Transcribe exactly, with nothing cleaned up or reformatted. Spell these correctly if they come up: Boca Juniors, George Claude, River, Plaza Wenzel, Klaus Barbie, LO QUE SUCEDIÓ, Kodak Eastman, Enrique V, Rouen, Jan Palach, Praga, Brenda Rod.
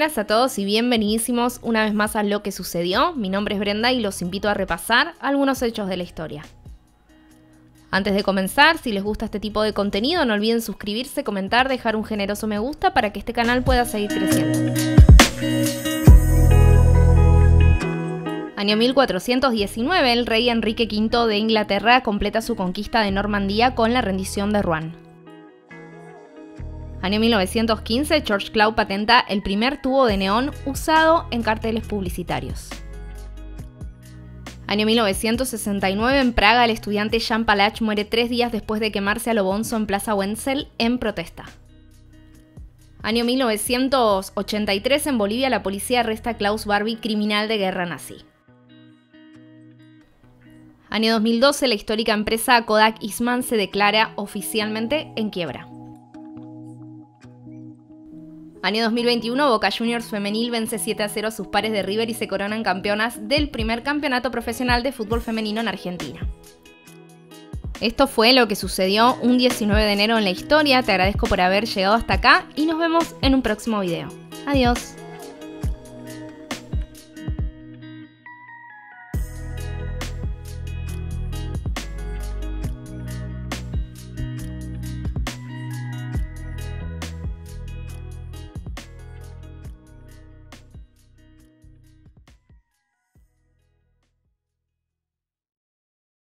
buenas a todos y bienvenidísimos una vez más a Lo que sucedió. Mi nombre es Brenda y los invito a repasar algunos hechos de la historia. Antes de comenzar, si les gusta este tipo de contenido, no olviden suscribirse, comentar, dejar un generoso me gusta para que este canal pueda seguir creciendo. Año mil cuatrocientos diecinueve, el rey Enrique quinto de Inglaterra completa su conquista de Normandía con la rendición de Rouen. Año mil novecientos quince, George Claude patenta el primer tubo de neón usado en carteles publicitarios. Año mil novecientos sesenta y nueve, en Praga, el estudiante Jan Palach muere tres días después de quemarse a lo bonzo en Plaza Wenzel en protesta. Año mil novecientos ochenta y tres, en Bolivia, la policía arresta a Klaus Barbie, criminal de guerra nazi. Año dos mil doce, la histórica empresa Kodak Eastman se declara oficialmente en quiebra. Año dos mil veintiuno, Boca Juniors femenil vence siete a cero a sus pares de River y se coronan campeonas del primer campeonato profesional de fútbol femenino en Argentina. Esto fue lo que sucedió un diecinueve de enero en la historia. Te agradezco por haber llegado hasta acá y nos vemos en un próximo video. Adiós.